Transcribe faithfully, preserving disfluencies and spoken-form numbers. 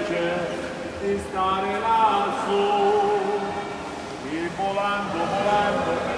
felice di stare lassù, il volando volando.